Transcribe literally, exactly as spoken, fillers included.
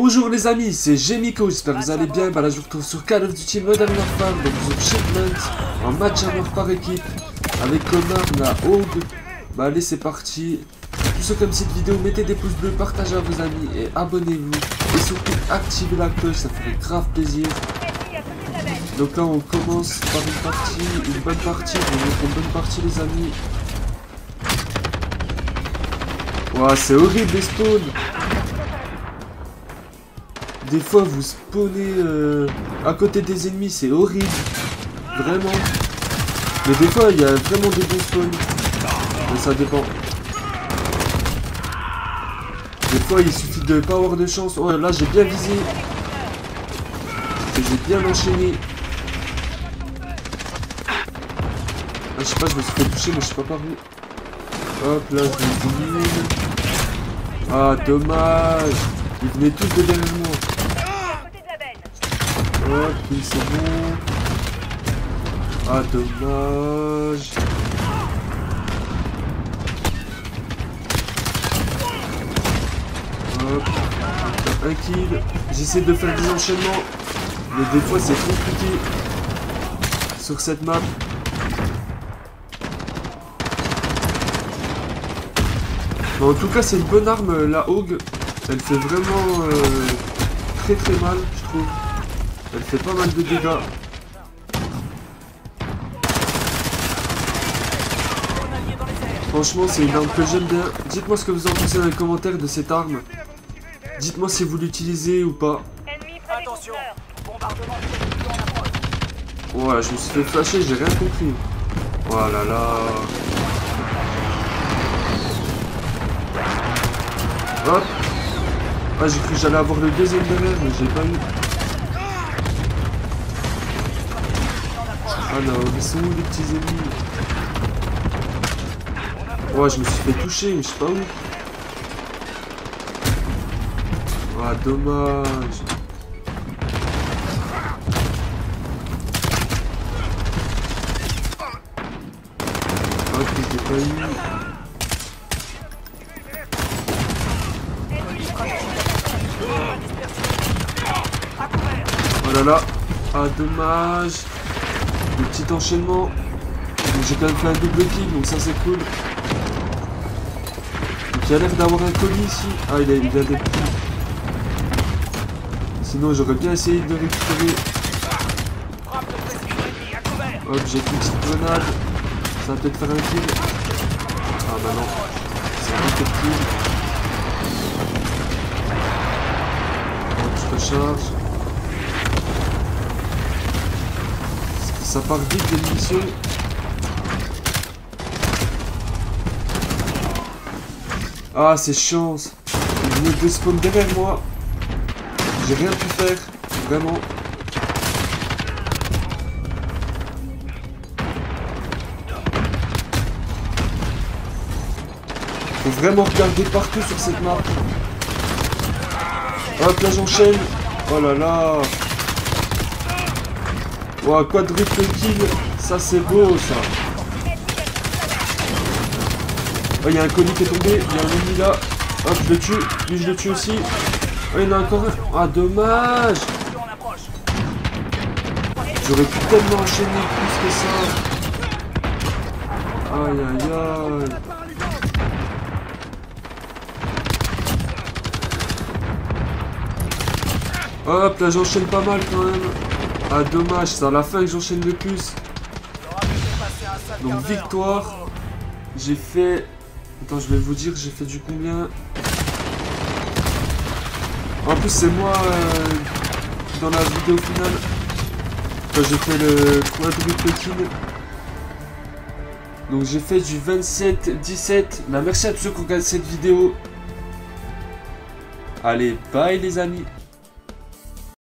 Bonjour les amis, c'est Jemiko, j'espère que vous allez bien. Bah là je vous retrouve sur Call of Duty Modern Warfare, donc sur Shipment, un match à mort par équipe, avec Connor, la Hogue. Bah allez, c'est parti. Pour ceux qui aiment cette vidéo, mettez des pouces bleus, partagez à vos amis et abonnez-vous. Et surtout activez la cloche, ça ferait grave plaisir. Donc là on commence par une partie, une bonne partie, on va mettre une bonne partie les amis. Ouah, c'est horrible les spawns. Des fois vous spawnez euh, à côté des ennemis, c'est horrible. Vraiment. Mais des fois il y a vraiment des bons spawns. Mais ça dépend. Des fois il suffit de pas avoir de chance. Oh là j'ai bien visé. J'ai bien enchaîné. Ah, je sais pas, je me suis fait toucher mais je sais pas par où. Hop là, je me dis. Ah dommage. Ils venaient tous de derrière moi. Ok, c'est bon. Ah, dommage. Hop. Un kill. J'essaie de faire des enchaînements. Mais des fois, c'est compliqué. Sur cette map. Mais en tout cas, c'est une bonne arme, la Hogue. Elle fait vraiment euh, très très mal, je trouve. Elle fait pas mal de dégâts. Franchement, c'est une arme que j'aime bien. Dites-moi ce que vous en pensez dans les commentaires de cette arme. Dites-moi si vous l'utilisez ou pas. Voilà, je me suis fait flasher, j'ai rien compris. Voilà là. Hop. Ah, j'ai cru que j'allais avoir le deuxième derrière, mais j'ai pas eu. Ah non, ils sont où les petits ennemis? Ouais, je me suis fait toucher, mais je sais pas où. Ah, dommage. Ah, je l'ai pas eu. Oh là là, ah dommage. Le petit enchaînement. J'ai quand même fait un double kill, donc ça c'est cool. Donc il a l'air d'avoir un colis ici. Ah il a, il a des petits. Sinon j'aurais bien essayé de récupérer. Hop, j'ai pris une petite grenade. Ça va peut-être faire un kill. Ah bah non. C'est un petit kill. Hop, je recharge. Ça part vite des munitions. Ah c'est chance. Il venait de spawn derrière moi. J'ai rien pu faire. Vraiment. Faut vraiment regarder partout sur cette map. Hop là j'enchaîne. Oh là là. Wow, quadruple kill, ça c'est beau ça. Oh, il y a un colis qui est tombé, il y a un ennemi là. Hop, je le tue, lui je le tue aussi. Oh, il y en a encore un. Ah, dommage. J'aurais pu tellement enchaîner plus que ça. Aïe aïe aïe. Hop, là j'enchaîne pas mal quand même. Ah dommage, c'est à la fin que j'enchaîne le plus. Donc victoire. J'ai fait... Attends, je vais vous dire, j'ai fait du combien. En plus c'est moi euh, dans la vidéo finale. Quand j'ai fait le quadruple kill. Donc j'ai fait du vingt-sept dix-sept. Bah, merci à tous ceux qui ont regardé cette vidéo. Allez, bye les amis.